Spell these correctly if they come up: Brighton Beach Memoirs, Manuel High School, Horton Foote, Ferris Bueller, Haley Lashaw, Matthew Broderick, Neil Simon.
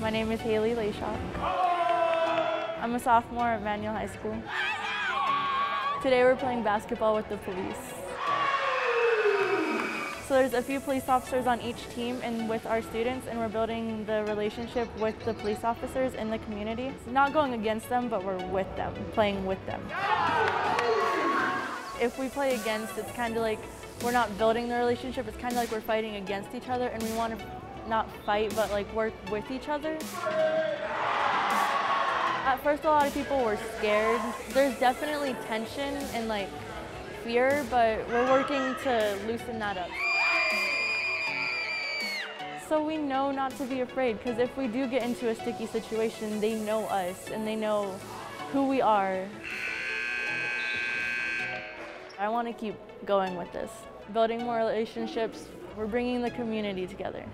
My name is Haley Lashaw. I'm a sophomore at Manuel High School. Today we're playing basketball with the police. So there's a few police officers on each team and with our students, and we're building the relationship with the police officers in the community. It's not going against them, but we're with them, playing with them. If we play against, it's kind of like we're not building the relationship, it's kind of like we're fighting against each other, and we want to not fight, but like work with each other. At first, a lot of people were scared. There's definitely tension and like fear, but we're working to loosen that up. So we know not to be afraid, because if we do get into a sticky situation, they know us and they know who we are. I want to keep going with this, building more relationships. We're bringing the community together.